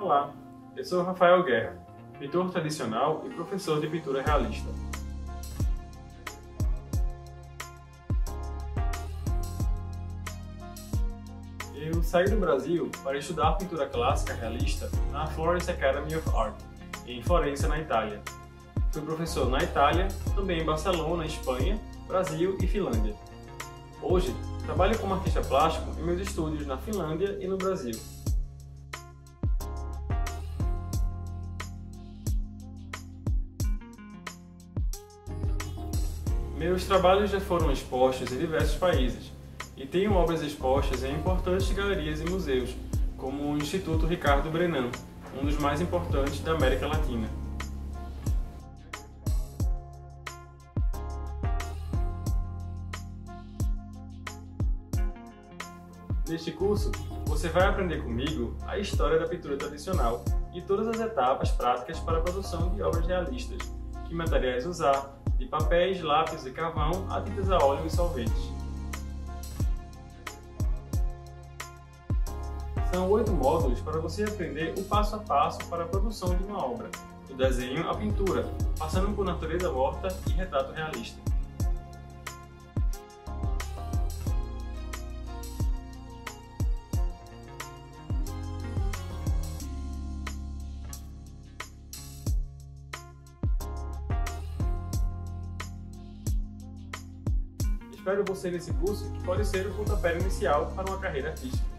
Olá, eu sou Rafael Guerra, pintor tradicional e professor de pintura realista. Eu saí do Brasil para estudar pintura clássica realista na Florence Academy of Art, em Florença, na Itália. Fui professor na Itália, também em Barcelona, Espanha, Brasil e Finlândia. Hoje, trabalho como artista plástico em meus estúdios na Finlândia e no Brasil. Meus trabalhos já foram expostos em diversos países e tenho obras expostas em importantes galerias e museus, como o Instituto Ricardo Brennand, um dos mais importantes da América Latina. Neste curso, você vai aprender comigo a história da pintura tradicional e todas as etapas práticas para a produção de obras realistas, que materiais usar, de papéis, lápis e carvão a tintas a óleo e solventes. São 8 módulos para você aprender o passo a passo para a produção de uma obra, do desenho à pintura, passando por natureza morta e retrato realista. Espero você nesse curso, que pode ser o pontapé inicial para uma carreira artística.